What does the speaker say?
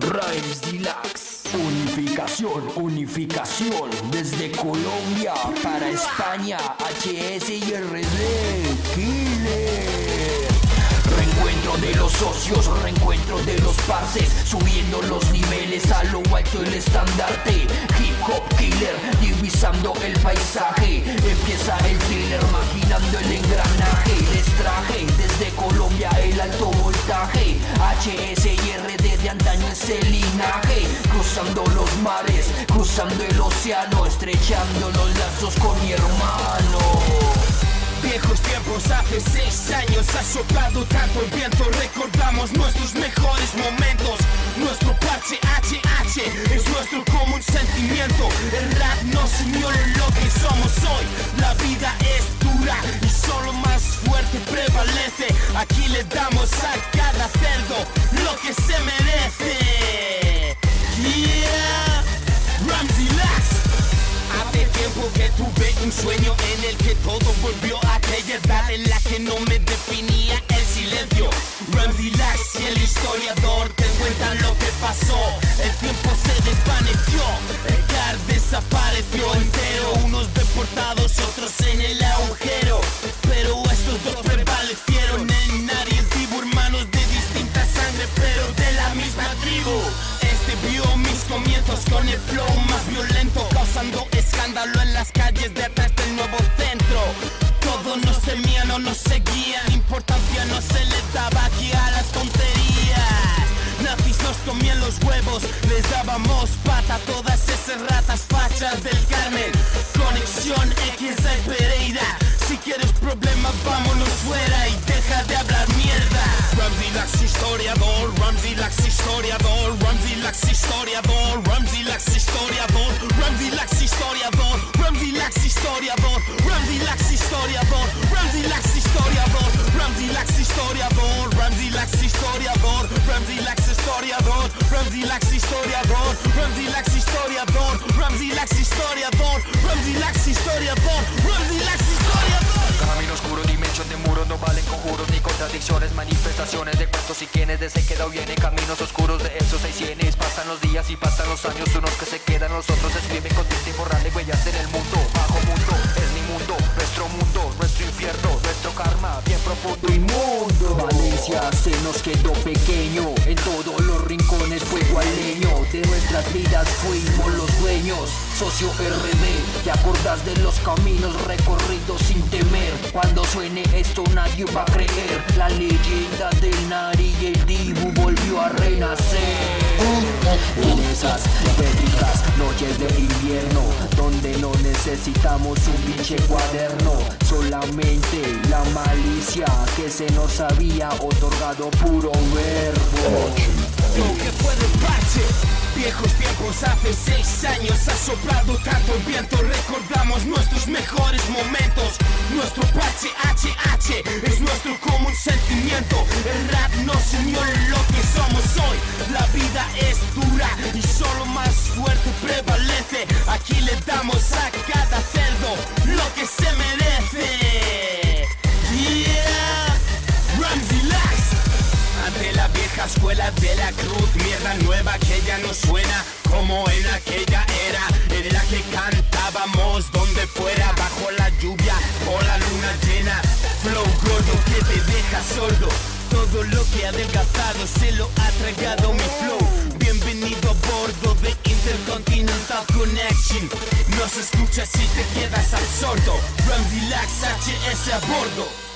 Rhymes Deluxe. Unificación desde Colombia para España. HS y R&D Killer. Reencuentro de los socios, reencuentro de los parces, subiendo los niveles a lo alto el estandarte. Hip Hop Killer, divisando el paisaje. Empieza el thriller, maquinando el engranaje. Les traje desde Colombia el alto voltaje. HS y RD de antaño es el linaje. Cruzando los mares, cruzando el océano, estrechando los lazos con mi hermano. Viejos tiempos, hace 6 años ha soplado tanto el viento. Recordamos nuestros mejores momentos. Nuestro parche HH es nuestro común sentimiento. El rap nos unió en lo que somos hoy. La vida es dura y solo más fuerte prevalece. Aquí le damos a cada cerdo lo que se merece. Yeah, Ramzy Lax. Hace tiempo que tuve un sueño en el que todo volvió a aquella edad en la que no me definía el silencio. Randy Lax y el historiador te cuentan lo que pasó. El tiempo se desvaneció, Eckhart desapareció entero. Unos deportados, otros en el agujero, pero estos dos prevalecieron. El Nari y el Dibu, hermanos de distinta sangre pero de la misma tribu. Este vio mis comienzos con el flow más violento, causando escándalo en las calles de atrás del nuevo centro. Todos nos temían o nos seguían, importancia no se le daba aquí a las tonterías. Nazis nos comían los huevos, les dábamos pata a todas esas ratas fachas del Carmen. Conexión X de Pereira, si quieres problemas vámonos fuera y deja de hablar mierda. Ramzy Lax historiador, Ramzy Lax historiador, Ramzy Lax historiador, Ramzy Lax historiador, Ramzy Lax historiador, Ramzy Lax historiador, Ramzy Lax historiador, Ramzy Lax historiador, Ramzy Lax historiador, Ramzy Lax historiador, Ramzy Lax historiador, Ramzy Lax historiador, Ramzy Lax historiador, Ramzy Lax historiador, Ramzy Lax historiador, Ramzy Lax historiador. Camino oscuro, dimensión de muros, no valen conjuros ni contradicciones, manifestaciones de cuentos y quienes de se queda o viene. Caminos oscuros de esos 600, pasan los días y pasan los años, unos que se quedan, los otros escriben con tinta borrando huellas en el mundo. Bajo mundo, es mi mundo, nuestro infierno, nuestro karma, bien profundo y mundo. Valencia se nos quedó pequeño, en todos los rincones fuego al leño, de nuestras vidas fuimos los dueños. Socio RD, te acordás de los caminos recorridos sin temer. Cuando suene esto nadie va a creer. La leyenda del Nari y el Dibu volvió a renacer. En esas pétricas noches de invierno, donde no necesitamos un pinche cuaderno, solamente la malicia que se nos había otorgado puro verbo. Lo que fue de parche, viejos tiempos, hace 6 años ha soplado tanto el viento. Recordamos nuestros mejores momentos. Nuestro parche HH es nuestro común sentimiento. El rap nos unió en lo que somos hoy. La vida es dura y solo más fuerte prevalece. Aquí le damos a cada cerdo lo que se merece. Yeah, Ramzy Lax. Ante la vieja escuela de la cruz, mierda nueva que ya no suena como en aquella era en la que cantábamos donde fuera, bajo la lluvia o la luna llena. Flow gordo que te deja sordo, todo lo que ha adelgazado se lo ha tragado mi flow. Bienvenido a bordo de Intercontinental Connection. Nos escuchas si te quedas absorto. Ramzy Lax, HS a bordo.